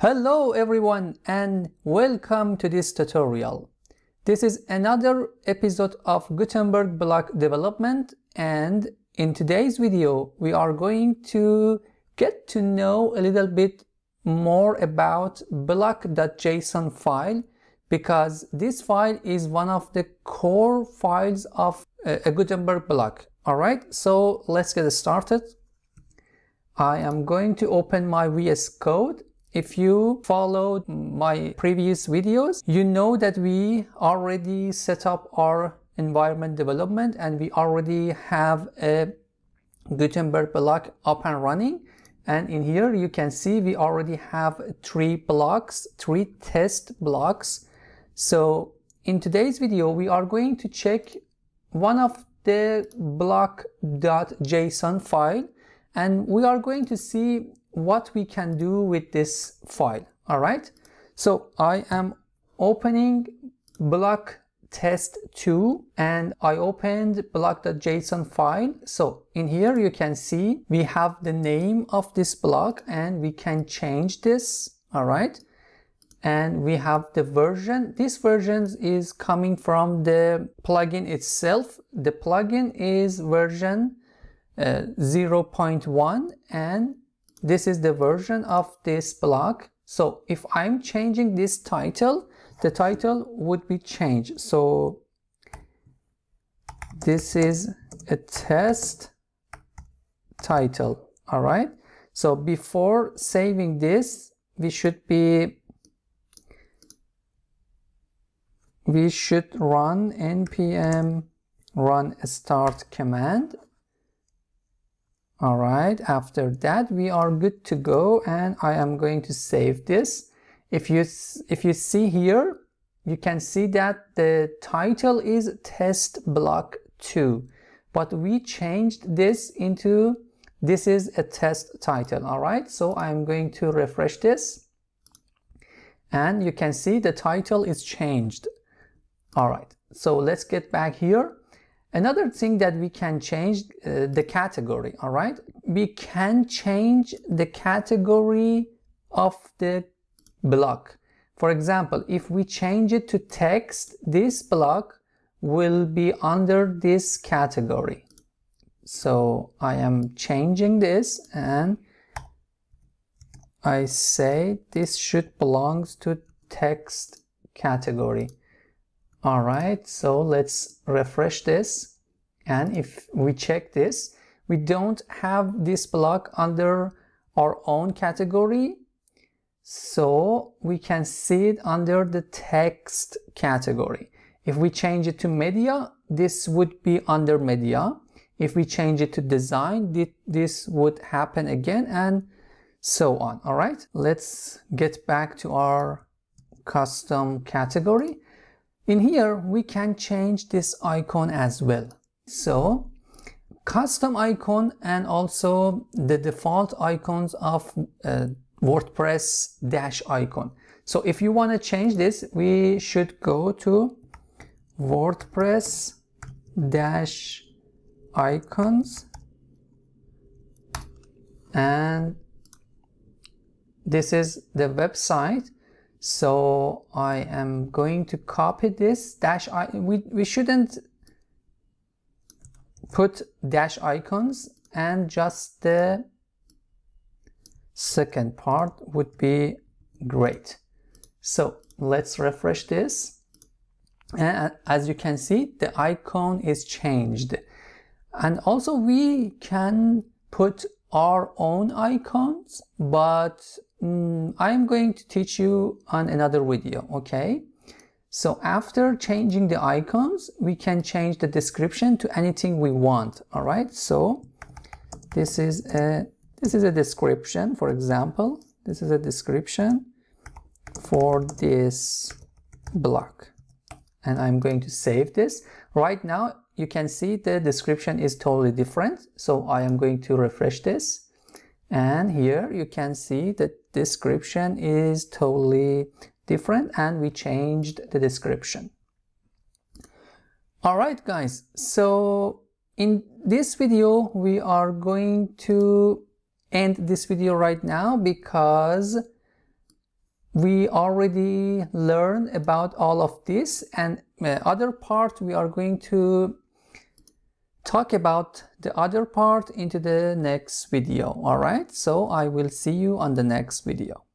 Hello everyone and welcome to this tutorial. This is another episode of Gutenberg block development, and in today's video we are going to get to know a little bit more about block.json file, because this file is one of the core files of a Gutenberg block. Alright, so let's get started. I am going to open my VS Code. If you followed my previous videos, you know that we already set up our environment development and we already have a Gutenberg block up and running. And in here you can see we already have three test blocks. So in today's video we are going to check one of the block.json file and we are going to see what we can do with this file. All right, so I am opening block test2 and I opened block.json file. So in here you can see we have the name of this block and we can change this. All right, and we have the version. This version is coming from the plugin itself. The plugin is version 0.1 and this is the version of this block. So if I'm changing this title, the title would be changed. So this is a test title. All right, so before saving this, we should run npm run start command. All right, after that we are good to go and I am going to save this. If you see here, you can see that the title is test block 2, but we changed this into this is a test title. All right, so I'm going to refresh this and you can see the title is changed. All right, so let's get back here. Another thing that we can change the category. All right, we can change the category of the block. For example, if we change it to text, this block will be under this category. So I am changing this and I say this should belong to text category. All right, so let's refresh this and if we check this, we don't have this block under our own category, so we can see it under the text category. If we change it to media, this would be under media. If we change it to design, this would happen again and so on. All right, let's get back to our custom category. In here, we can change this icon as well. So, custom icon and also the default icons of WordPress dash icon. So if you want to change this, we should go to WordPress dash icons and this is the website. So I am going to copy this dash icon. We shouldn't put dash icons and just the second part would be great. So let's refresh this and as you can see the icon is changed, and also we can put our own icons, but I'm going to teach you on another video. Okay, so after changing the icons, we can change the description to anything we want. All right, so this is a description. For example, this is a description for this block and I'm going to save this. Right now you can see the description is totally different, so I am going to refresh this and here you can see that description is totally different and we changed the description. All right guys, so in this video we are going to end this video right now because We already learned about all of this, and other part we are going to talk about the other part into the next video. All right, so I will see you on the next video.